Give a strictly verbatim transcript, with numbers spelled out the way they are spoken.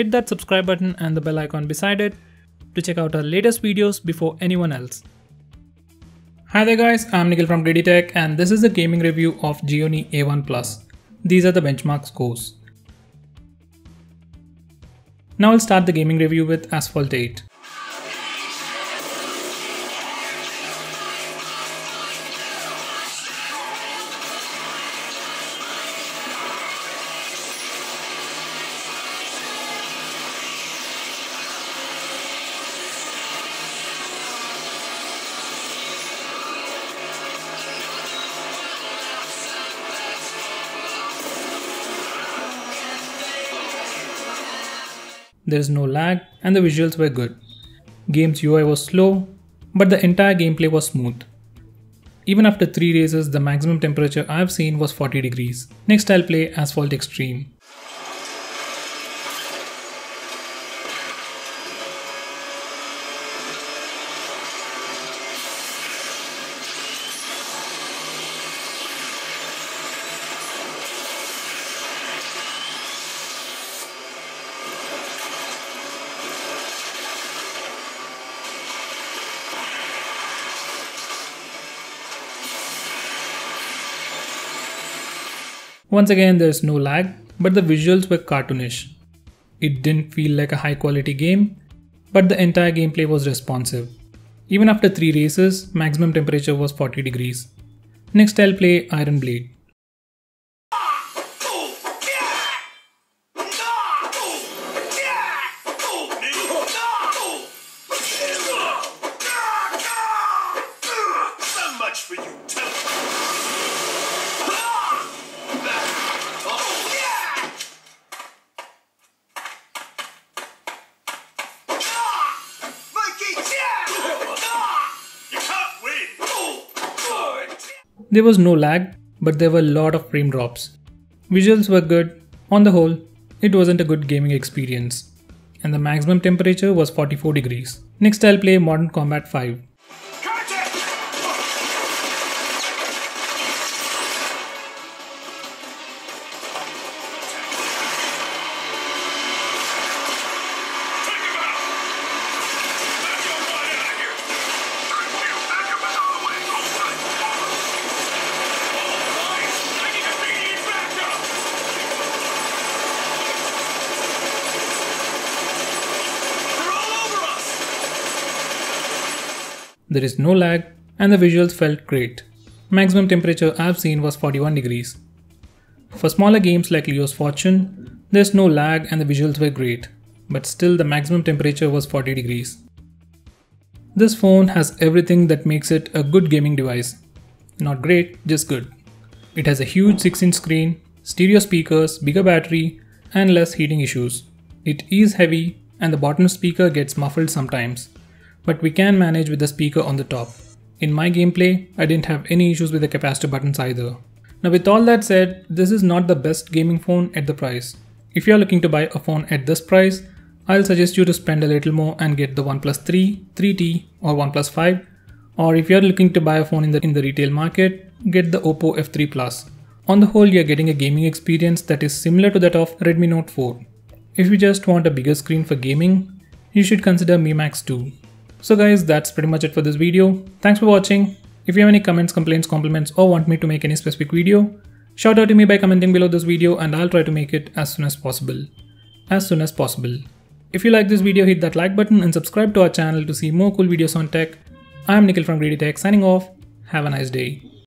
hit that subscribe button and the bell icon beside it to check out our latest videos before anyone else. Hi there guys, I'm Nikhil from GreedyTech and this is the gaming review of Gionee A one Plus. These are the benchmark scores. Now I'll start the gaming review with Asphalt eight. There is no lag and the visuals were good. Game's U I was slow, but the entire gameplay was smooth. Even after three races, the maximum temperature I've seen was forty degrees. Next I'll play Asphalt Extreme. Once again, there is no lag, but the visuals were cartoonish. It didn't feel like a high quality game, but the entire gameplay was responsive. Even after three races, maximum temperature was forty degrees. Next I'll play Iron Blade. There was no lag, but there were a lot of frame drops. Visuals were good. On the whole, it wasn't a good gaming experience. And the maximum temperature was forty-four degrees. Next I'll play Modern Combat five. There is no lag and the visuals felt great. Maximum temperature I've seen was forty-one degrees. For smaller games like Leo's Fortune, there's no lag and the visuals were great, but still the maximum temperature was forty degrees. This phone has everything that makes it a good gaming device. Not great, just good. It has a huge six inch screen, stereo speakers, bigger battery and less heating issues. It is heavy and the bottom speaker gets muffled sometimes, but we can manage with the speaker on the top. In my gameplay, I didn't have any issues with the capacitor buttons either. Now with all that said, this is not the best gaming phone at the price. If you are looking to buy a phone at this price, I'll suggest you to spend a little more and get the OnePlus three, three T or OnePlus five, or if you are looking to buy a phone in the, in the retail market, get the Oppo F three Plus. On the whole, you are getting a gaming experience that is similar to that of Redmi Note four. If you just want a bigger screen for gaming, you should consider Mi Max two. So guys, that's pretty much it for this video. Thanks for watching. If you have any comments, complaints, compliments or want me to make any specific video, shout out to me by commenting below this video and I'll try to make it as soon as possible. As soon as possible. If you like this video, hit that like button and subscribe to our channel to see more cool videos on tech. I'm Nikhil from GreedyTech signing off. Have a nice day.